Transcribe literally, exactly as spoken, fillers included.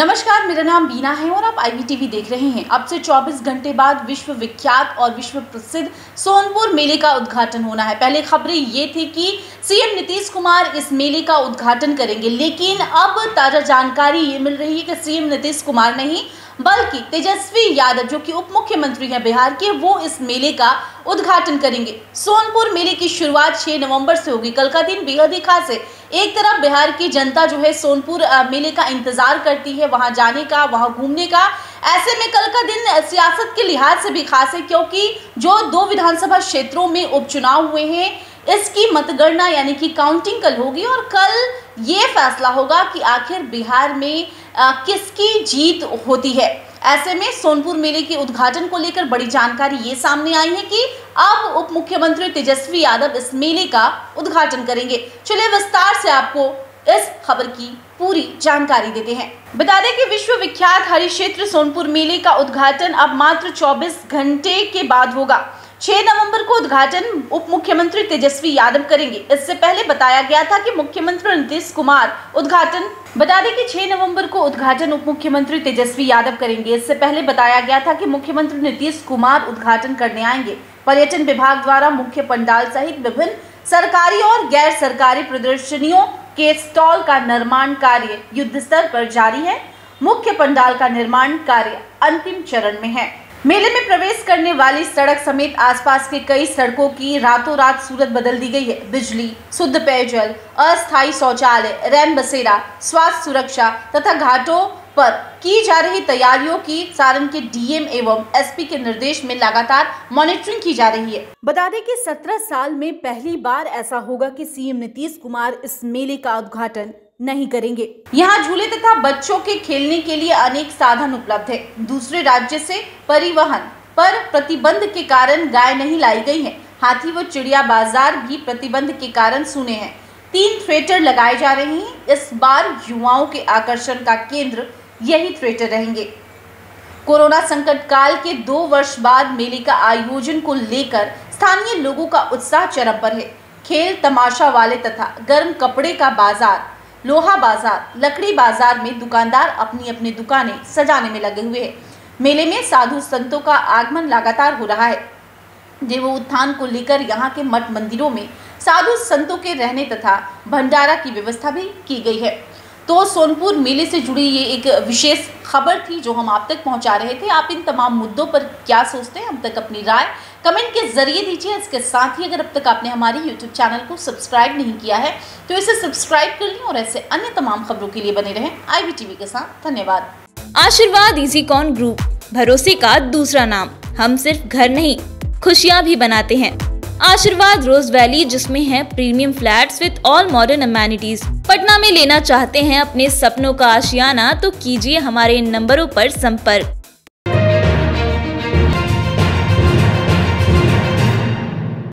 नमस्कार, मेरा नाम बीना है और आप आई वी टीवी देख रहे हैं। अब से चौबीस घंटे बाद विश्व विख्यात और विश्व प्रसिद्ध सोनपुर मेले का उद्घाटन होना है। पहले खबरें ये थी कि सीएम नीतीश कुमार इस मेले का उद्घाटन करेंगे, लेकिन अब ताज़ा जानकारी ये मिल रही है कि सीएम नीतीश कुमार नहीं बल्कि तेजस्वी यादव, जो कि उप मुख्यमंत्री हैं बिहार के, वो इस मेले का उद्घाटन करेंगे। सोनपुर मेले की शुरुआत छह नवंबर से होगी। कल का दिन बेहद ही खास है। एक तरफ बिहार की जनता जो है सोनपुर मेले का इंतजार करती है, वहां जाने का, वहां घूमने का। ऐसे में कल का दिन सियासत के लिहाज से भी खास है, क्योंकि जो दो विधानसभा क्षेत्रों में उपचुनाव हुए हैं इसकी मतगणना यानी कि काउंटिंग कल होगी और कल ये फैसला होगा कि आखिर बिहार में आ, किसकी जीत होती है। ऐसे में सोनपुर मेले के उद्घाटन को लेकर बड़ी जानकारी ये सामने आई है कि अब उप मुख्यमंत्री तेजस्वी यादव इस मेले का उद्घाटन करेंगे। चलिए विस्तार से आपको इस खबर की पूरी जानकारी देते हैं। बता दें कि विश्व विख्यात हरि क्षेत्र सोनपुर मेले का उद्घाटन अब मात्र चौबीस घंटे के बाद होगा। छह नवंबर को उद्घाटन उप मुख्यमंत्री तेजस्वी यादव करेंगे। इससे पहले बताया गया था कि मुख्यमंत्री नीतीश कुमार उद्घाटन बता दें कि छह नवंबर को उद्घाटन उप मुख्यमंत्री तेजस्वी यादव करेंगे। इससे पहले बताया गया था कि मुख्यमंत्री नीतीश कुमार उद्घाटन करने आएंगे। पर्यटन विभाग द्वारा मुख्य पंडाल सहित विभिन्न सरकारी और गैर सरकारी प्रदर्शनियों के स्टॉल का निर्माण कार्य युद्ध स्तर पर जारी है। मुख्य पंडाल का निर्माण कार्य अंतिम चरण में है। मेले में प्रवेश करने वाली सड़क समेत आसपास के कई सड़कों की रातों रात सूरत बदल दी गई है। बिजली, शुद्ध पेयजल, अस्थायी शौचालय, रैन बसेरा, स्वास्थ्य सुरक्षा तथा घाटों पर की जा रही तैयारियों की सारण के डीएम एवं एसपी के निर्देश में लगातार मॉनिटरिंग की जा रही है। बता दें कि सत्रह साल में पहली बार ऐसा होगा कि सीएम नीतीश कुमार इस मेले का उद्घाटन नहीं करेंगे। यहाँ झूले तथा बच्चों के खेलने के लिए अनेक साधन उपलब्ध है। दूसरे राज्य से परिवहन पर प्रतिबंध के कारण गाय नहीं लाई गई है। हाथी व चिड़िया बाजार भी प्रतिबंध के कारण सूने हैं। तीन थिएटर लगाए जा रहे हैं। इस बार युवाओं के आकर्षण का केंद्र यही थिएटर रहेंगे। कोरोना संकट काल के दो वर्ष बाद मेले का आयोजन को लेकर स्थानीय लोगों का उत्साह चरम पर है। खेल तमाशा वाले तथा गर्म कपड़े का बाजार, लोहा बाजार, लकड़ी बाजार में दुकानदार अपनी अपनी दुकानें सजाने में लगे हुए हैं। मेले में साधु संतों का आगमन लगातार हो रहा है। देवोत्थान को लेकर यहाँ के मठ मंदिरों में साधु संतों के रहने तथा भंडारा की व्यवस्था भी की गई है। तो सोनपुर मेले से जुड़ी ये एक विशेष खबर थी जो हम आप तक पहुंचा रहे थे। आप इन तमाम मुद्दों पर क्या सोचते हैं, हम तक अपनी राय कमेंट के जरिए दीजिए। इसके साथ ही अगर अब तक आपने हमारे यूट्यूब चैनल को सब्सक्राइब नहीं किया है तो इसे सब्सक्राइब कर लें और ऐसे अन्य तमाम खबरों के लिए बने रहें आई वी टीवी के साथ। धन्यवाद। आशीर्वाद इजी कॉन ग्रुप, भरोसे का दूसरा नाम। हम सिर्फ घर नहीं, खुशियाँ भी बनाते हैं। आशीर्वाद रोज वैली, जिसमें है premium flats with all modern amenities. Patna में लेना चाहते हैं अपने सपनों का आशियाना, तो कीजिए हमारे इन नंबरों पर संपर्क।